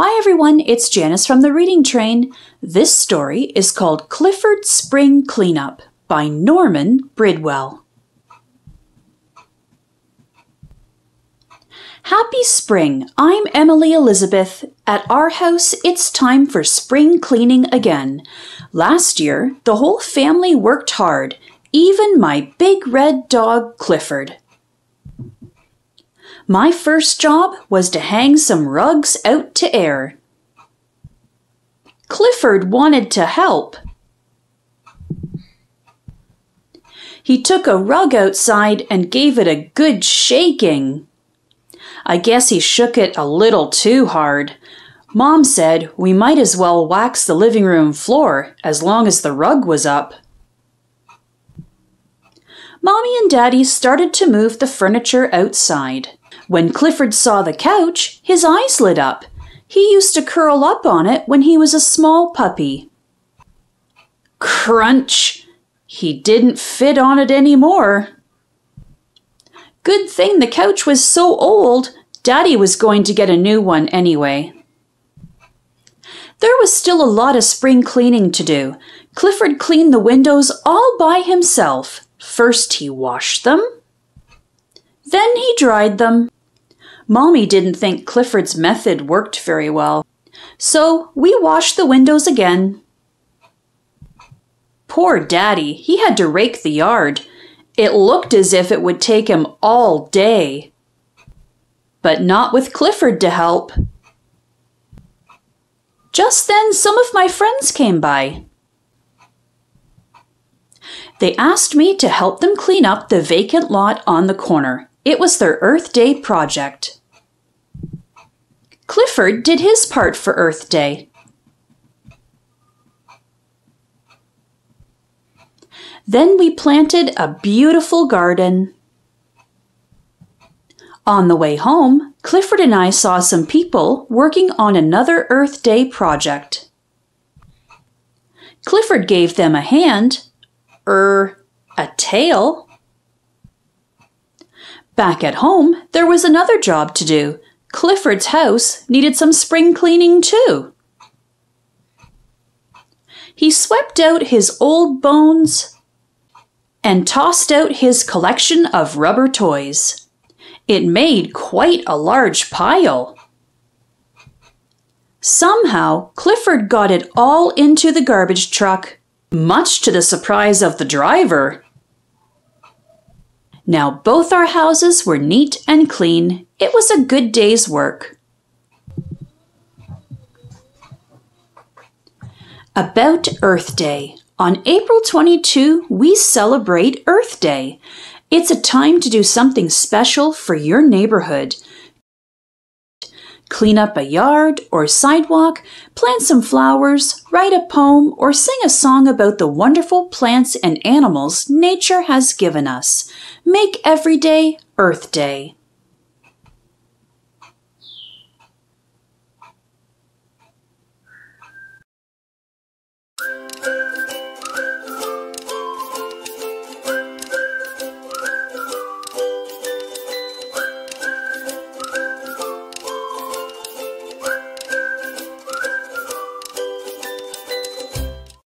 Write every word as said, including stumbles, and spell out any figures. Hi everyone, it's Janice from The Reading Train. This story is called Clifford's Spring Cleanup by Norman Bridwell. Happy spring! I'm Emily Elizabeth. At our house, it's time for spring cleaning again. Last year, the whole family worked hard, even my big red dog Clifford. My first job was to hang some rugs out to air. Clifford wanted to help. He took a rug outside and gave it a good shaking. I guess he shook it a little too hard. Mom said we might as well wax the living room floor as long as the rug was up. Mommy and Daddy started to move the furniture outside. When Clifford saw the couch, his eyes lit up. He used to curl up on it when he was a small puppy. Crunch! He didn't fit on it anymore. Good thing the couch was so old, Daddy was going to get a new one anyway. There was still a lot of spring cleaning to do. Clifford cleaned the windows all by himself. First he washed them, then he dried them. Mommy didn't think Clifford's method worked very well, so we washed the windows again. Poor Daddy, he had to rake the yard. It looked as if it would take him all day. But not with Clifford to help. Just then, some of my friends came by. They asked me to help them clean up the vacant lot on the corner. It was their Earth Day project. Clifford did his part for Earth Day. Then we planted a beautiful garden. On the way home, Clifford and I saw some people working on another Earth Day project. Clifford gave them a hand, er, a tail. Back at home, there was another job to do. Clifford's house needed some spring cleaning too. He swept out his old bones and tossed out his collection of rubber toys. It made quite a large pile. Somehow, Clifford got it all into the garbage truck, much to the surprise of the driver. Now both our houses were neat and clean. It was a good day's work. About Earth Day. On April twenty-second, we celebrate Earth Day. It's a time to do something special for your neighborhood. Clean up a yard or sidewalk, plant some flowers, write a poem, or sing a song about the wonderful plants and animals nature has given us. Make every day Earth Day.